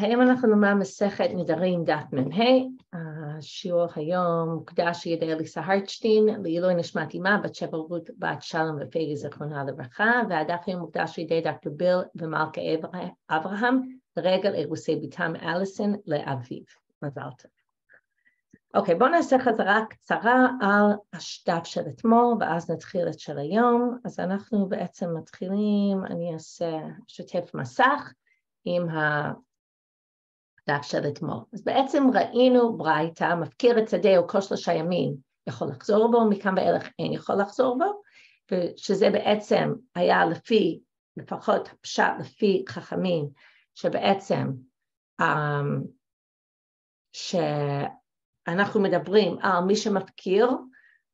היום אנחנו נאמר מסכת נדרים דף מ"ה. השיעור היום מוקדש על ידי אליסה הרצשטיין, לעילוי נשמת אימה, בת שבע רות, בת שלום ופגי זיכרונה לברכה, והדף היום מוקדש על ידי דוקטור ביל ומלכה אברהם, לרגל אירוסי בתם אליסן לאביו. מזל טוב. אוקיי, בואו נעשה חזרה קצרה על השדף של אתמול, ואז נתחיל את של היום. אז אנחנו בעצם מתחילים, אני אעשה שותף מסך עם דף של אתמול. אז בעצם ראינו ברייתא, מפקיר את שדה או כוש לשיימין, יכול לחזור בו, מכאן ואילך אין יכול לחזור בו, ושזה בעצם היה לפי, לפחות הפשט לפי חכמים, שבעצם, שאנחנו מדברים על מי שמפקיר,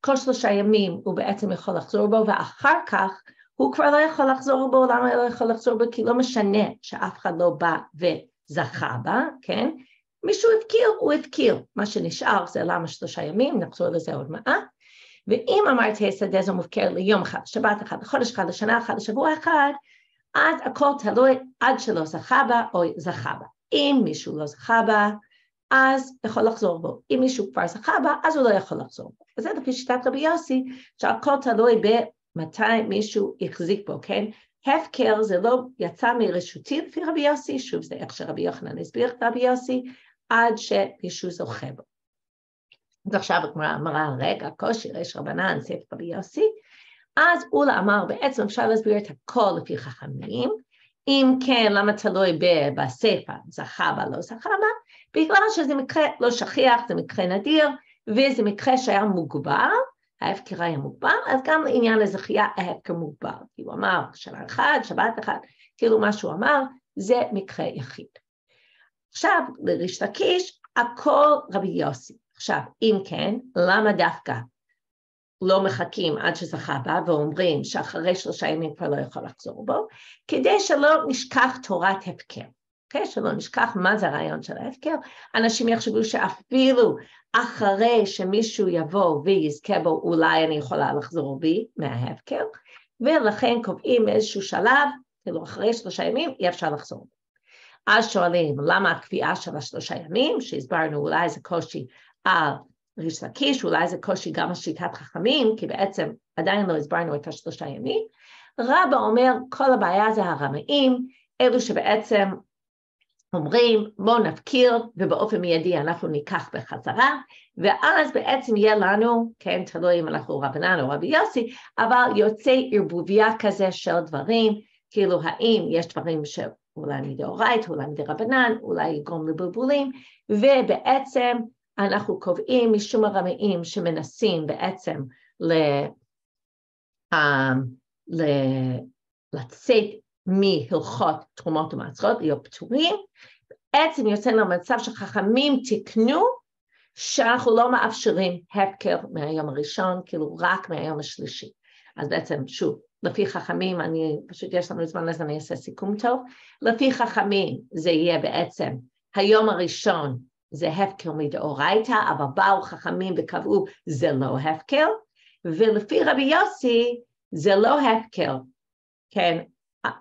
כל שלושה ימים הוא בעצם יכול לחזור בו, ואחר כך הוא כבר לא יכול לחזור בו, למה לא יכול לחזור בו? כי לא משנה שאף אחד לא בא וזכה בה, כן? מישהו הבקיר, הוא הבקיר. מה שנשאר זה למה שלושה ימים, נחזור לזה עוד מעט. ואם אמרתי שדה זה מופקר ליום אחד, שבת אחד, לחודש אחד, לשנה אחת, לשבוע אחד, אז הכל תלוי עד שלא זכה בה או זכה בה. אם מישהו לא זכה בה, אז יכול לחזור בו. אם מישהו כבר זכה בה, אז הוא לא יכול לחזור בו. וזה לפי שיטת רבי יוסי, שהכל תלוי במתי מישהו יחזיק בו, כן? הפקר זה לא יצא מרשותי לפי רבי יוסי, שוב זה איך שרבי יוחנן הסביר את רבי יוסי, עד שמישהו זוכה בו. אז עכשיו הגמרא אמרה, רגע, קושי, ריש רבנן, ספר רבי יוסי, אז הוא אמר, בעצם אפשר להסביר את הכל לפי חכמים, אם כן, למה תלוי בספר, זכה בה, לא זכה בה, בגלל שזה מקרה לא שכיח, זה מקרה נדיר, וזה מקרה שהיה מוגבל, ההפקר היה מוגבל, אז גם לעניין הזכייה ההפקר מוגבל. כי הוא אמר, שנה אחד, שבת אחד, כאילו מה שהוא אמר, זה מקרה יחיד. עכשיו, לריש לקיש, הכל רבי יוסי. עכשיו, אם כן, למה דווקא לא מחכים עד שזכה בה, ואומרים שאחרי שלושה ימים כבר לא יכול לחזור בו, כדי שלא נשכח תורת הפקר. Okay? שלא נשכח מה זה הרעיון של ההפקר. אנשים יחשבו שאפילו אחרי שמישהו יבוא ויזכה בו, אולי אני יכולה לחזור בי מההפקר, ולכן קובעים איזשהו שלב, כאילו אחרי שלושה ימים אי אפשר לחזור בו. אז שואלים למה הקביעה של השלושה ימים, שהסברנו אולי זה קושי על ריש לקיש, אולי זה קושי גם על שיטת חכמים, כי בעצם עדיין לא הסברנו את השלושה ימים. רבא אומר כל הבעיה זה הרמאים, אלו שבעצם אומרים בואו נפקיר ובאופן מיידי אנחנו ניקח בחזרה, ואז בעצם יהיה לנו, כן, תלוי אם אנחנו רבנן או רבי יוסי, אבל יוצא ערבוביה כזה של דברים, כאילו האם יש דברים שאולי מדאורייתא, אולי מדרבנן, אולי יגרום לבלבולים, ובעצם אנחנו קובעים משום הרמאים שמנסים בעצם לצאת מהלכות תרומות ומעשרות, להיות פטורים, בעצם יוצא למצב שחכמים תקנו, שאנחנו לא מאפשרים הפקר מהיום הראשון, כאילו רק מהיום השלישי. אז בעצם שוב, לפי חכמים, אני פשוט יש לנו זמן לזה, אני אעשה סיכום טוב, לפי חכמים זה יהיה בעצם, היום הראשון זה הפקר מדאורייתא, אבל באו חכמים וקבעו זה לא הפקר, ולפי רבי יוסי זה לא הפקר, כן,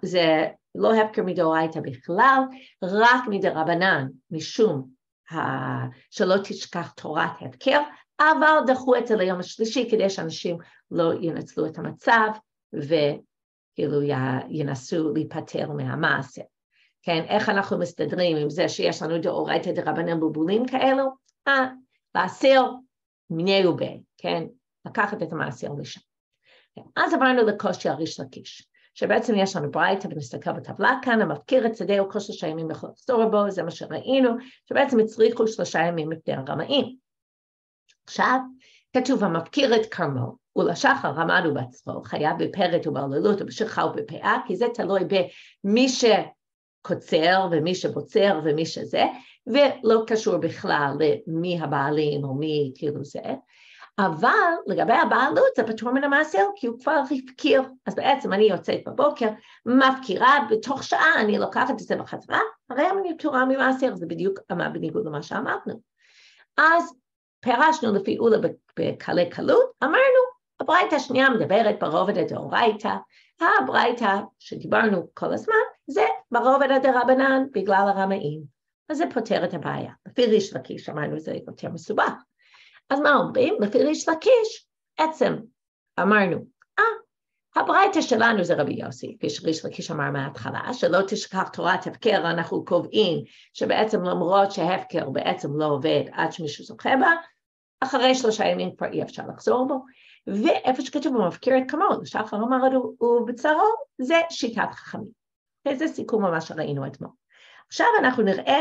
זה לא הפקר מדאורייתא בכלל, רק מדרבנן, משום שלא תשכח תורת הפקר, אבל דחו את זה ליום השלישי, כדי שאנשים לא ינצלו את המצב, וכאילו ינסו להיפטר מהמעשה. כן, איך אנחנו מסתדרים עם זה שיש לנו דאורייתא דרבנן בלבולים כאלו? לעשר מיני ובי, כן, לקחת את המעשר לשם. כן, אז עברנו לקושי הריש לקיש. שבעצם יש לנו ברייתא, ונסתכל בטבלה כאן, המפקיר את שדהו כל שלושה ימים יכול לחזור בו, זה מה שראינו, שבעצם הצריכו שלושה ימים מפני הרמאים. עכשיו, כתוב, המפקיר את כרמו, ולשחר רמד ובצרו, חייב בפרט ובעללות ובשכחה ובפאה, כי זה תלוי במי שקוצר ומי שבוצר ומי שזה, ולא קשור בכלל למי הבעלים או מי כאילו זה, אבל לגבי הבעלות זה פטור מן המעשר, כי הוא כבר הפקיר. אז בעצם אני יוצאת בבוקר, מפקירה, בתוך שעה אני לוקחת את זה בחזרה, הרי אני פטורה ממעשר, זה בדיוק בניגוד למה שאמרנו. אז פירשנו לפי אולה בקלי קלות, אמרנו, הברייתא השנייה מדברת ברובד הדאורייתא, הברייתא שדיברנו כל הזמן, זה ברובד הדרבנן בגלל הרמאים. אז זה פותר את הבעיה. לפי ריש לקיש, אמרנו זה יותר מסובך. אז מה אומרים? לפי ריש לקיש, עצם, אמרנו, הברייתא שלנו זה רבי יוסי, כפי שריש לקיש אמר מההתחלה, שלא תשכח תורת הפקר, אנחנו קובעים שבעצם למרות שההפקר בעצם לא עובד עד שמישהו זוכה בה, אחרי 3 ימים כבר אי אפשר לחזור בו, ואיפה שכתוב במפקיר את כמון, לשחר אמר הוא בצרו, זה שיטת חכמים. וזה סיכום ממש שראינו אתמול. עכשיו אנחנו נראה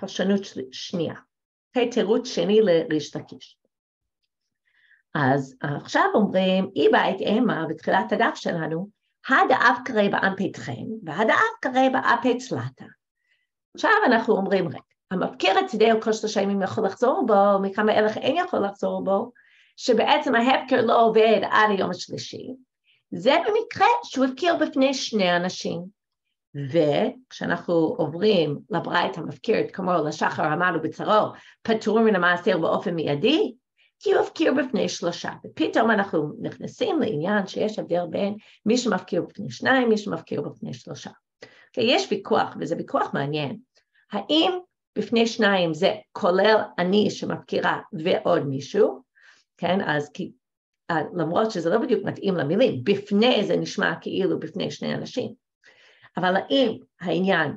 פרשנות שנייה, תירוץ שני לריש לקיש. אז עכשיו אומרים, אי בית אימה בתחילת הדף שלנו, הדאב קרי באמפתכם, והדאב קרי באמפצלתה. עכשיו אנחנו אומרים רגע, המפקיר את צדהו כל 3 ימים יכול לחזור בו, מכמה אלך אין יכול לחזור בו, שבעצם ההפקר לא עובד עד היום השלישי, זה במקרה שהוא הפקיר בפני 2 אנשים. וכשאנחנו עוברים לברית המפקירת, כמו לשחר עמדו בצרו, פטור מן המעשר באופן מיידי, כי הוא הפקיר בפני 3. ופתאום אנחנו נכנסים לעניין שיש הבדל בין מי שמפקיר בפני 2, מי שמפקיר בפני 3. כי יש ויכוח, וזה ויכוח מעניין, האם בפני 2 זה כולל אני שמפקירה ועוד מישהו, כן, אז כי, למרות שזה לא בדיוק מתאים למילים, בפני זה נשמע כאילו בפני 2 אנשים, אבל האם העניין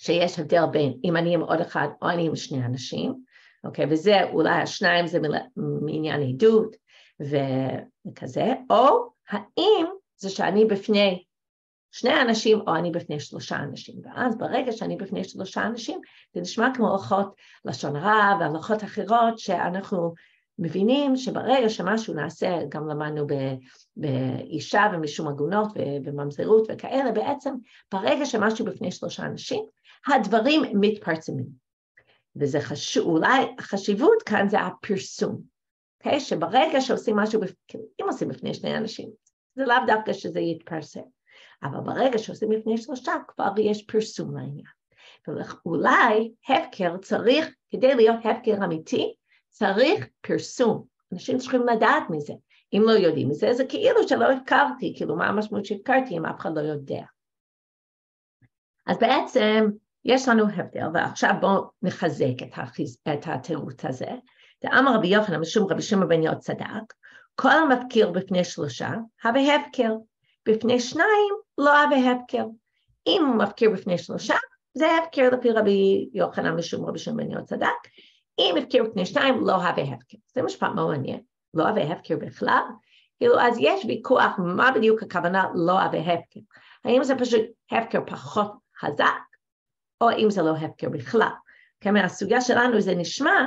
שיש הבדל בין אם אני עם עוד אחד או אני עם 2 אנשים, אוקיי, וזה אולי 2 זה מעניין עדות וכזה, או האם זה שאני בפני 2 אנשים או אני בפני 3 אנשים, ואז ברגע שאני בפני 3 אנשים, זה נשמע כמו הלכות לשון הרע והלכות אחרות שאנחנו מבינים שברגע שמשהו נעשה, גם למדנו באישה ומשום עגונות ובממזרות וכאלה, בעצם ברגע שמשהו בפני 3 אנשים, הדברים מתפרסמים. וזה חשוב, אולי החשיבות כאן זה הפרסום, okay? שברגע שעושים משהו, אם עושים בפני 2 אנשים, זה לאו דווקא שזה יתפרסם, אבל ברגע שעושים בפני 3, כבר יש פרסום לעניין. ואולי הפקר צריך, כדי להיות הפקר אמיתי, צריך פרסום, אנשים צריכים לדעת מזה, אם לא יודעים מזה, זה כאילו שלא הפקרתי, כאילו מה המשמעות שהפקרתי, אם אף אחד לא יודע. אז בעצם יש לנו הבדל, ועכשיו בואו נחזק את התירוץ הזה, דאמר רבי יוחנן משום רבי שמעון בן יהוזדק, כל המפקיר בפני 3, הווה הפקר, בפני 2, לא הווה הפקר, אם הוא מפקיר בפני 3, זה הפקר לפי רבי יוחנן משום רבי שמעון בן יהוזדק, אם הפקיר בפני 2, לא הווה הפקר. זה משפט מאוד מעניין, לא הווה הפקר בכלל, כאילו אז יש ויכוח מה בדיוק הכוונה לא הווה הפקר, האם זה פשוט הפקר פחות חזק, או אם זה לא הפקר בכלל. כי מהסוגיה שלנו זה נשמע,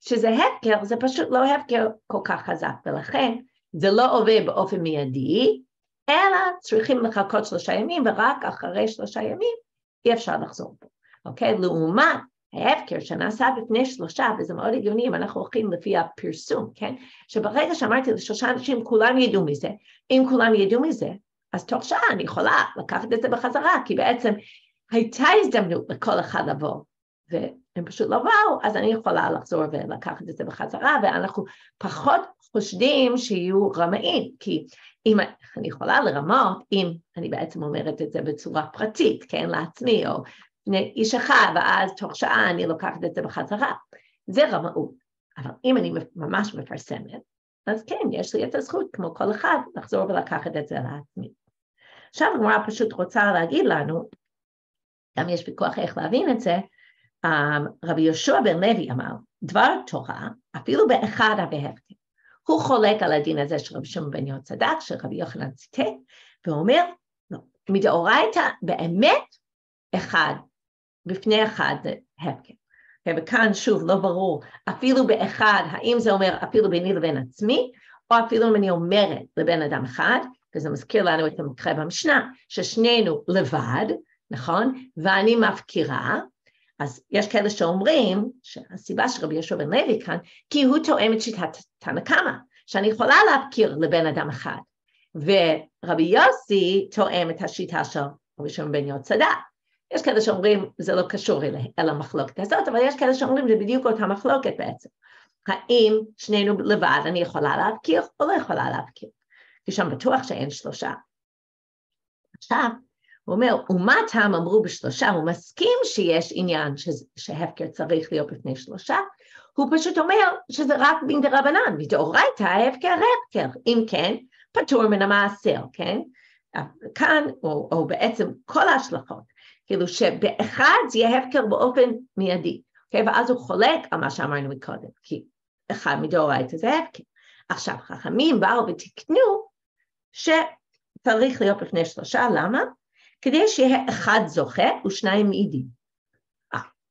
שזה הפקר, זה פשוט לא הפקר כל כך חזק, ולכן זה לא עובד באופן מיידי, אלא צריכים לחכות 3 ימים, ורק אחרי 3 ימים אי אפשר לחזור פה. אוקיי? לעומת, ההפקר שנעשה בפני 3, וזה מאוד הגיוני אם אנחנו הולכים לפי הפרסום, כן? שברגע שאמרתי ל3 אנשים, כולם ידעו מזה, אם כולם ידעו מזה, אז תוך שעה אני יכולה לקחת את זה בחזרה, כי בעצם הייתה הזדמנות לכל אחד לבוא, והם פשוט לא באו, אז אני יכולה לחזור ולקחת את זה בחזרה, ואנחנו פחות חושדים שיהיו רמאים, כי אם אני יכולה לרמות, אם אני בעצם אומרת את זה בצורה פרטית, כן, לעצמי, או איש אחד, ואז תוך שעה אני לוקחת את זה בחזרה. זה רמאות. אבל אם אני ממש מפרסמת, אז כן, יש לי את הזכות, כמו כל אחד, לחזור ולקחת את זה לעצמי. עכשיו, הגמרא פשוט רוצה להגיד לנו, גם יש בכוח איך להבין את זה, רבי יהושע בן לוי אמר, דבר תורה, אפילו באחד הבהפקר. הוא חולק על הדין הזה של רבי שמעון בן יהוזדק, של רבי יוחנן ציטט, ואומר, לא, מדאורייתא באמת, 1, בפני 1 זה הפקר. וכאן שוב לא ברור, אפילו באחד, האם זה אומר אפילו ביני לבין עצמי, או אפילו אם אני אומרת לבין אדם אחד, וזה מזכיר לנו את המקרה במשנה, ששנינו לבד, נכון? ואני מפקירה, אז יש כאלה שאומרים, שהסיבה שרבי יהושע בן לוי כאן, כי הוא תואם את שיטת תנא קמא, שאני יכולה להפקיר לבין אדם אחד, ורבי יוסי תואם את השיטה של רבי שמעון בן יהוזדק, יש כאלה שאומרים, זה לא קשור אל המחלוקת הזאת, אבל יש כאלה שאומרים, זה בדיוק אותה מחלוקת בעצם. האם שנינו לבד אני יכולה להפקיר או לא יכולה להפקיר? כי שם בטוח שאין 3. עכשיו, הוא אומר, ומה טעם אמרו בשלושה, הוא מסכים שיש עניין שההפקר צריך להיות בפני שלושה, הוא פשוט אומר שזה רק בין דרבנן, ודאורייתא ההפקר הפקר, אם כן, פטור מן המעשר, כן? כאן, או בעצם כל ההשלכות, כאילו שבאחד זה יהיה הפקר באופן מיידי, okay? ואז הוא חולק על מה שאמרנו מקודם, כי אחד מדאורייתא זה הפקר. עכשיו, חכמים באו ותקנו שצריך להיות בפני שלושה, למה? כדי שאחד זוכה ושניים מעידים.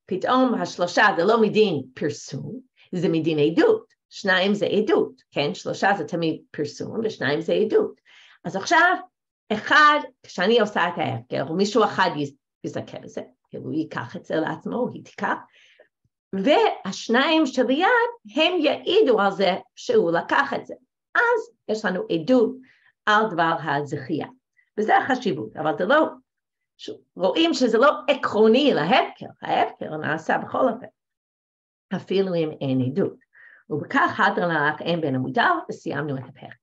פתאום השלושה זה לא מדין פרסום, זה מדין עדות. שניים זה עדות, כן? שלושה זה תמיד פרסום ושניים זה עדות. אז עכשיו, אחד, כשאני עושה את ההפקר, ומישהו אחד יזכה לזה, הוא ייקח את זה לעצמו, הוא יתיקח, והשניים שביד הם יעידו על זה שהוא לקח את זה. אז יש לנו עדות על דבר הזכייה. וזה החשיבות, אבל זה לא, רואים שזה לא עקרוני להפקר, ההפקר נעשה בכל אופן, אפילו אם אין עדות. ובכך הדרנלך אין בין המודל, וסיימנו את הפרק.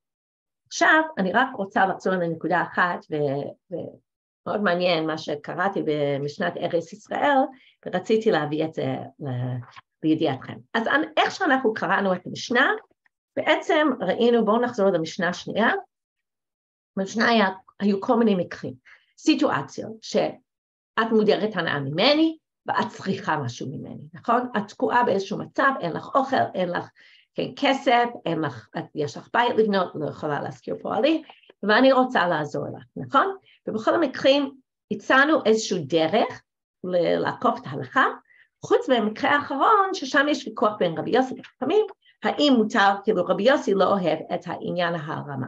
עכשיו, אני רק רוצה לחזור לנקודה אחת, ומאוד מעניין מה שקראתי במשנת ארץ ישראל, ורציתי להביא את זה לידיעתכם. אז איך שאנחנו קראנו את המשנה, בעצם ראינו, בואו נחזור למשנה שנייה, במשנה היה, היו כל מיני מקרים, סיטואציות שאת מודרת הנאה ממני, ואת צריכה משהו ממני, נכון? את תקועה באיזשהו מצב, אין לך אוכל, אין לך כן, כסף, אין לך, יש לך בית לבנות, לא יכולה להזכיר פועלי, ואני רוצה לעזור לך, נכון? ובכל המקרים הצענו איזשהו דרך לעקוף את ההלכה, חוץ במקרה האחרון, ששם יש ויכוח בין רבי יוסי לחכמים, האם מותר, כאילו רבי יוסי לא אוהב את העניין ההרמה.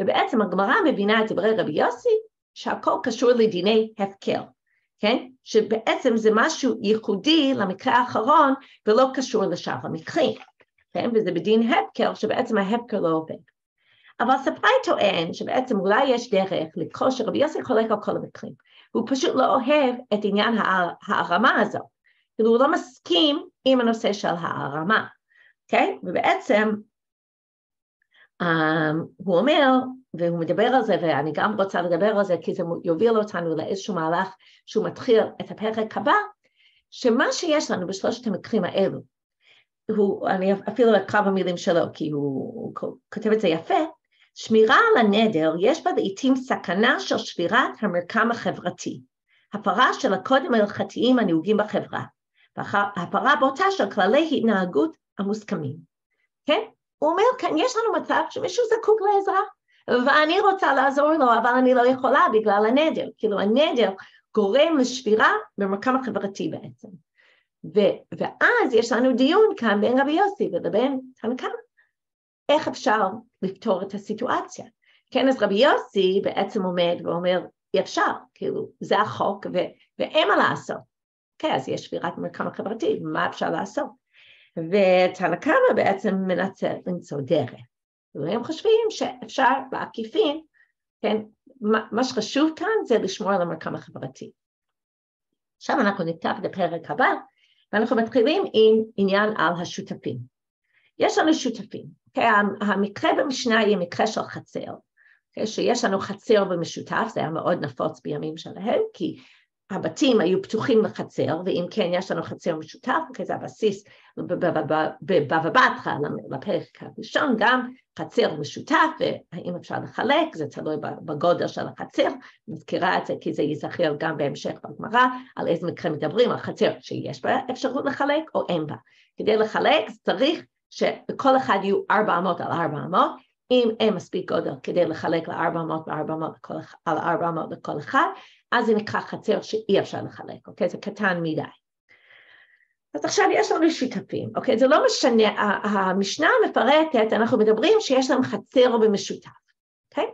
ובעצם הגמרא מבינה את דברי רבי יוסי, שהכל קשור לדיני הפקר, כן? שבעצם זה משהו ייחודי למקרה האחרון, ולא קשור לשאר המקרים, כן? וזה בדין הפקר, שבעצם ההפקר לא עובד. אבל ספרי טוען, שבעצם אולי יש דרך לקרוא שרבי יוסי חולק על כל המקרים, הוא פשוט לא אוהב את עניין ההרמה הזו, כאילו הוא לא מסכים עם הנושא של ההרמה, כן? ובעצם, הוא אומר, והוא מדבר על זה, ואני גם רוצה לדבר על זה, כי זה יוביל אותנו לאיזשהו מהלך, שהוא מתחיל את הפרק הבא, שמה שיש לנו בשלושת המקרים האלו, אני אפילו אקרא במילים שלו, כי הוא כותב את זה יפה, שמירה על הנדר, יש בה לעתים סכנה של שבירת המרקם החברתי, הפרה של הקודים ההלכתיים הנהוגים בחברה, והפרה בוטה של כללי התנהגות המוסכמים, כן? הוא אומר, כאן יש לנו מצב שמישהו זקוק לעזרה, ואני רוצה לעזור לו, אבל אני לא יכולה בגלל הנדר. כאילו הנדר גורם לשבירה במרקם החברתי בעצם. ואז יש לנו דיון כאן בין רבי יוסי ובין תנא קמא. איך אפשר לפתור את הסיטואציה? כן, אז רבי יוסי בעצם עומד ואומר, אי אפשר, כאילו זה החוק ואין מה לעשות. כן, אז יש שבירת במרקם החברתי, מה אפשר לעשות? ותנא קמא בעצם מנסה למצוא דרך. והם חושבים שאפשר בעקיפין, כן, מה שחשוב כאן זה לשמור על המרקם החברתי. עכשיו אנחנו נפתח את הפרק הבא, ואנחנו מתחילים עם עניין על השותפים. יש לנו שותפים, כן, המקרה במשנה היא מקרה של חצר, כן, שיש לנו חצר במשותף, זה היה מאוד נפוץ בימים שלהם, כי הבתים היו פתוחים לחצר, ואם כן יש לנו חצר משותף, כזה הבסיס בבא בתרא לפרק הראשון, גם חצר משותף, והאם אפשר לחלק, זה תלוי בגודל של החצר, מזכירה את זה כי זה ייזכר גם בהמשך בגמרא, על איזה מקרה מדברים, על חצר שיש בה אפשרות לחלק או אין בה. כדי לחלק צריך שכל אחד יהיו 400 על 400, אם אין מספיק גודל כדי לחלק ל400 על 400 לכל אחד, אז זה נקרא חצר שאי אפשר לחלק, אוקיי? זה קטן מדי. אז עכשיו יש לנו שותפים, אוקיי? זה לא משנה, המשנה מפרטת, אנחנו מדברים שיש להם חצר במשותף, אוקיי?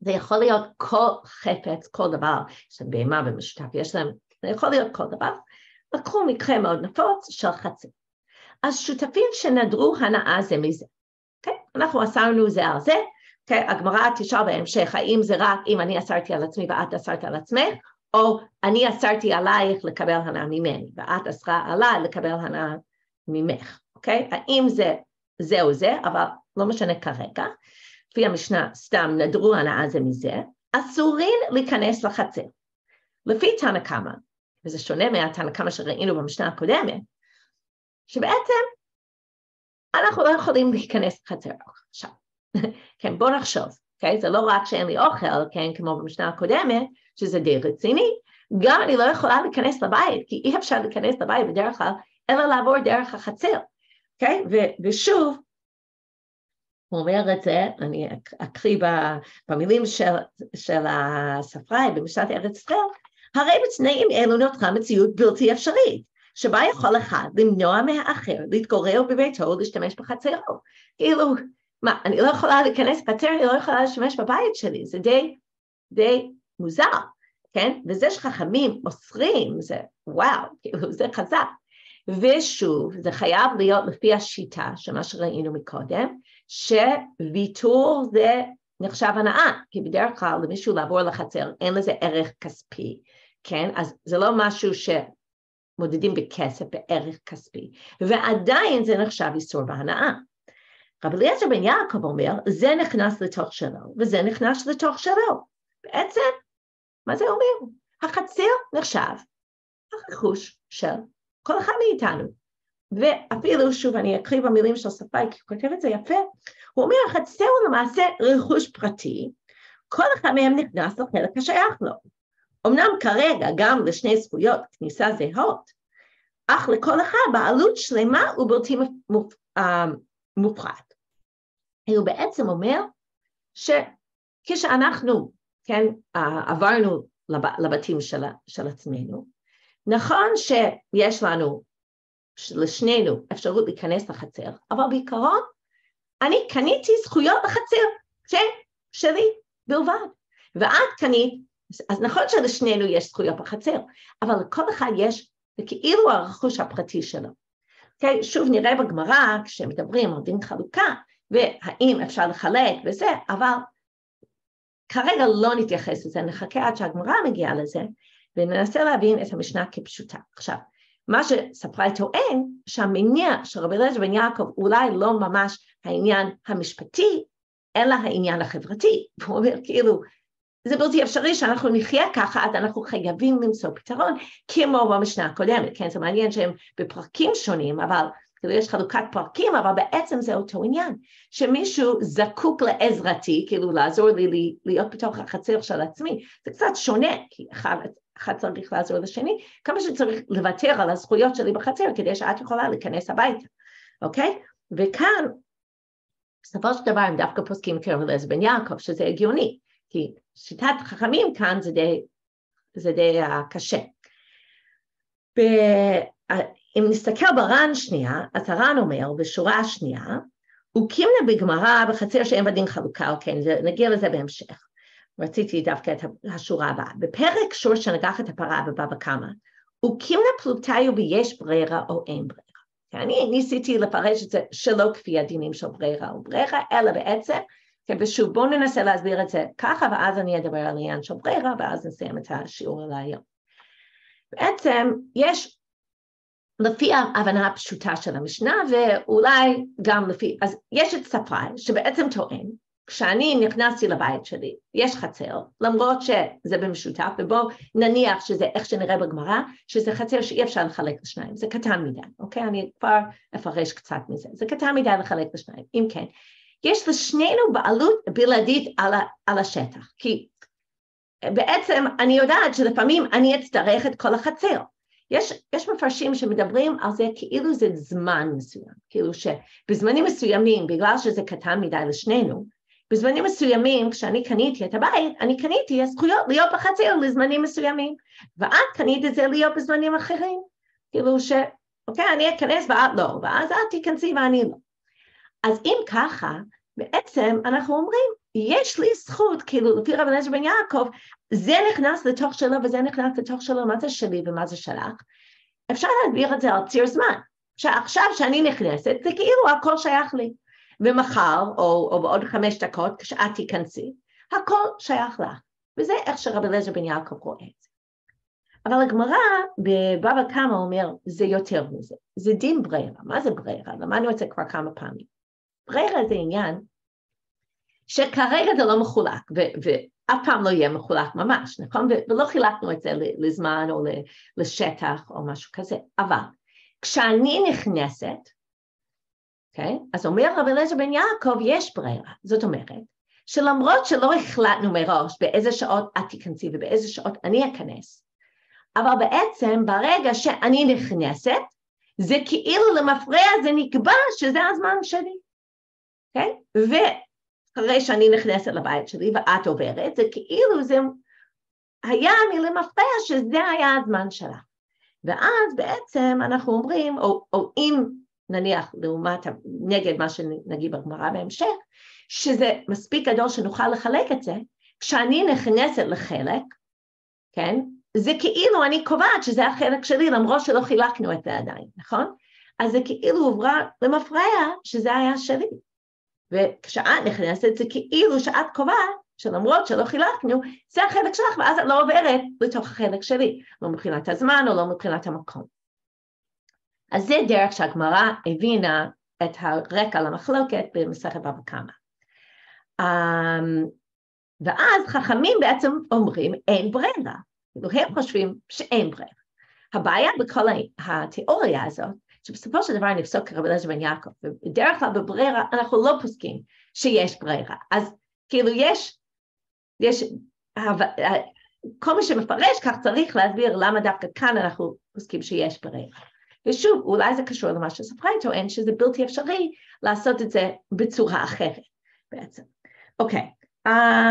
זה יכול להיות כל חפץ, כל דבר, יש להם בהמה במשותף, יש להם, זה יכול להיות כל דבר, לקחו מקרה מאוד נפוץ של חצר. אז שותפים שנדרו הנאה זה מזה, אוקיי? אנחנו עשינו זה על זה, כן, הגמרא תשאל בהמשך, האם זה רק אם אני אסרתי על עצמי ואת אסרת על עצמך, או אני אסרתי עלייך לקבל הנאה ממני, ואת אסרה עליי לקבל הנאה ממך, אוקיי? האם זה או זה, אבל לא משנה כרגע, לפי המשנה סתם נדרו הנאה זה מזה, אסורים להיכנס לחצר. לפי תנא קמא, וזה שונה מהתנא קמא שראינו במשנה הקודמת, שבעצם אנחנו לא יכולים להיכנס לחצר עכשיו. כן, בואו נחשוב, okay? זה לא רק שאין לי אוכל, כן, כמו במשנה הקודמת, שזה די רציני, גם אני לא יכולה להיכנס לבית, כי אי אפשר להיכנס לבית בדרך כלל, אלא לעבור דרך החצר, okay? ושוב, הוא אומר את זה, אני אקריא במילים של הספרי במשנת ארץ ישראל, הרי בתנאים אלו נותרה מציאות בלתי אפשרית, שבה יכול אחד למנוע מהאחר, להתגורר בביתו, להשתמש בחצרו. כאילו, מה, אני לא יכולה להיכנס בחצר, אני לא יכולה להשתמש בבית שלי, זה די מוזר, כן? וזה שחכמים אוסרים, זה וואו, כאילו, זה חזק. ושוב, זה חייב להיות לפי השיטה, שמה שראינו מקודם, שוויתור זה נחשב הנאה, כי בדרך כלל למישהו לעבור לחצר, אין לזה ערך כספי, כן? אז זה לא משהו שמודדים בכסף, בערך כספי, ועדיין זה נחשב איסור בהנאה. רבי אליעזר בן יעקב אומר, זה נכנס לתוך שלו, וזה נכנס לתוך שלו. בעצם, מה זה אומר? החצר נחשב, הרכוש של כל אחד מאיתנו. ואפילו, שוב, אני אקריא במילים של ספאי, כי הוא כותב את זה יפה, הוא אומר, החצר הוא למעשה רכוש פרטי, כל אחד מהם נכנס לחלק השייך לו. אמנם כרגע גם לשני זכויות כניסה זהות, אך לכל אחד בעלות שלמה ובלתי מופחת. הוא בעצם אומר, שכשאנחנו, כן, עברנו לבתים של עצמנו, נכון שיש לנו, לשנינו אפשרות להיכנס לחצר, אבל בעיקרון, אני קניתי זכויות לחצר, שלי בלבד, ואת קנית, אז נכון שלשנינו יש זכויות בחצר, אבל לכל אחד יש, זה כאילו הרכוש הפרטי שלו. Okay, שוב נראה בגמרא, כשמדברים על דין חלוקה, והאם אפשר לחלק וזה, אבל כרגע לא נתייחס לזה, נחכה עד שהגמרא מגיעה לזה, וננסה להבין את המשנה כפשוטה. עכשיו, מה שספרי טוען, שהמניע של רבי אליעזר בן יעקב אולי לא ממש העניין המשפטי, אלא העניין החברתי. הוא אומר כאילו, זה בלתי אפשרי שאנחנו נחיה ככה, אז אנחנו חייבים למצוא פתרון, כמו במשנה הקודמת, כן? זה מעניין שהם בפרקים שונים, אבל כאילו יש חלוקת פרקים, אבל בעצם זה אותו עניין, שמישהו זקוק לעזרתי, כאילו לעזור לי להיות בתוך החצר של עצמי, זה קצת שונה, כי אחד צריך לעזור לשני, כמה שצריך לוותר על הזכויות שלי בחצר, כדי שאת יכולה להיכנס הביתה, אוקיי? וכאן, בסופו של דבר, הם דווקא פוסקים כרבי אליעזר בן יעקב, שזה הגיוני, כי שיטת חכמים כאן זה די קשה. אם נסתכל ברן שנייה, אז הרן אומר, בשורה השנייה, הוא קימנה בגמרא בחצר שאין בדין חלוקה, אוקיי? נגיע לזה בהמשך. רציתי דווקא את השורה הבאה. בפרק שור שנגח את הפרה בבבא קמא, הוא קימנה פלוטאי וביש ברירה או אין ברירה. אני ניסיתי לפרש את זה שלא כפי הדינים של ברירה או ברירה, אלא בעצם, ושוב בואו ננסה להסביר את זה ככה, ואז אני אדבר על עניין של ברירה, ואז נסיים את השיעור להיום. בעצם יש לפי ההבנה הפשוטה של המשנה, ואולי גם לפי, אז יש את ספרי שבעצם טוען, כשאני נכנסתי לבית שלי, יש חצר, למרות שזה במשותף, ובואו נניח שזה איך שנראה בגמרא, שזה חצר שאי אפשר לחלק לשניים, זה קטן מדי, אוקיי? אני כבר אפרש קצת מזה, זה קטן מדי לחלק לשניים, אם כן, יש לשנינו בעלות בלעדית על השטח, כי בעצם אני יודעת שלפעמים אני אצטרך את כל החצר, יש מפרשים שמדברים על זה כאילו זה זמן מסוים, כאילו שבזמנים מסוימים, בגלל שזה קטן מדי לשנינו, בזמנים מסוימים, כשאני קניתי את הבית, אני קניתי הזכויות להיות בחצר לזמנים מסוימים, ואת קנית את זה להיות בזמנים אחרים, כאילו שאוקיי, אני אכנס ואת לא, ואז את תיכנסי ואני לא. אז אם ככה, בעצם אנחנו אומרים, יש לי זכות, כאילו, לפי רבי אליעזר בן יעקב, זה נכנס לתוך שלו, וזה נכנס לתוך שלו, מה זה שלי ומה זה שלך. אפשר להדביר את זה על ציר זמן, שעכשיו שאני נכנסת, זה כאילו הכל שייך לי. ומחר, או בעוד 5 דקות, כשאת תיכנסי, הכל שייך לך. וזה איך שרבי אליעזר בן יעקב רואה את זה. אבל הגמרא בבבא קמא אומר, זה יותר מזה. זה דין ברירה. מה זה ברירה? למדנו את זה כבר כמה פעמים. ברירה זה עניין, שכרגע זה לא מחולק, אף פעם לא יהיה מחולק ממש, נכון? ולא חילקנו את זה לזמן או לשטח או משהו כזה, אבל כשאני נכנסת, okay, אז אומר רבי אליעזר בן יעקב, יש ברירה, זאת אומרת, שלמרות שלא החלטנו מראש באיזה שעות את תיכנסי ובאיזה שעות אני אכנס, אבל בעצם ברגע שאני נכנסת, זה כאילו למפרע, זה נקבע שזה הזמן שלי, okay? אחרי שאני נכנסת לבית שלי ואת עוברת, זה כאילו זה היה מלמפתח שזה היה הזמן שלה. ואז בעצם אנחנו אומרים, או אם נניח לעומת, נגד מה שנגיד בגמרא בהמשך, שזה מספיק גדול שנוכל לחלק את זה, כשאני נכנסת לחלק, כן? זה כאילו אני קובעת שזה החלק שלי, למרות שלא חילקנו את זה עדיין, נכון? אז זה כאילו עוברה למפרע שזה היה שלי. וכשאת נכנסת, זה כאילו שאת קובעת, שלמרות שלא חילקנו, זה החלק שלך, ואז את לא עוברת לתוך החלק שלי, לא מבחינת הזמן או לא מבחינת המקום. אז זה דרך שהגמרא הבינה את הרקע למחלוקת במסכת בבא קמא. ואז חכמים בעצם אומרים, אין ברירה. הם חושבים שאין ברירה. הבעיה בכל התיאוריה הזאת, שבסופו של דבר נפסוק כרבי אליעזר בן יעקב, ובדרך כלל בברירה אנחנו לא פוסקים שיש ברירה, אז כאילו יש כל מי שמפרש כך צריך להסביר למה דווקא כאן אנחנו פוסקים שיש ברירה, ושוב אולי זה קשור למה שספרי טוען שזה בלתי אפשרי לעשות את זה בצורה אחרת בעצם. אוקיי,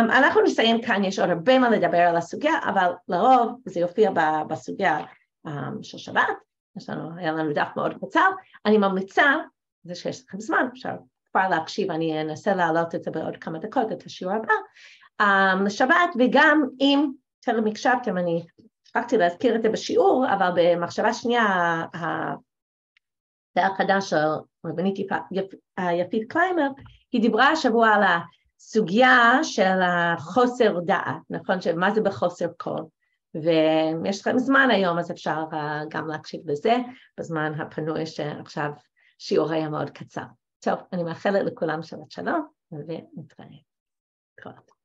אנחנו נסיים כאן, יש עוד הרבה מה לדבר על הסוגיה, אבל לרוב זה יופיע בסוגיה של שבת, היה לנו דף מאוד קצר. אני ממליצה, זה שיש לכם זמן, אפשר כבר להקשיב, אני אנסה להעלות את זה בעוד כמה דקות, את השיעור הבא, לשבת, וגם אם תרם הקשבתם, אני שכחתי להזכיר את זה בשיעור, אבל במחשבה שנייה, החדש של רבנית יפית קליימר, היא דיברה השבוע על הסוגיה של החוסר דעת, נכון, שמה זה בחוסר קול, ויש לכם זמן היום, אז אפשר גם להקשיב לזה, בזמן הפנוי שעכשיו שיעור היה מאוד קצר. טוב, אני מאחלת לכולם שבת שלום, ונתראה. תודה.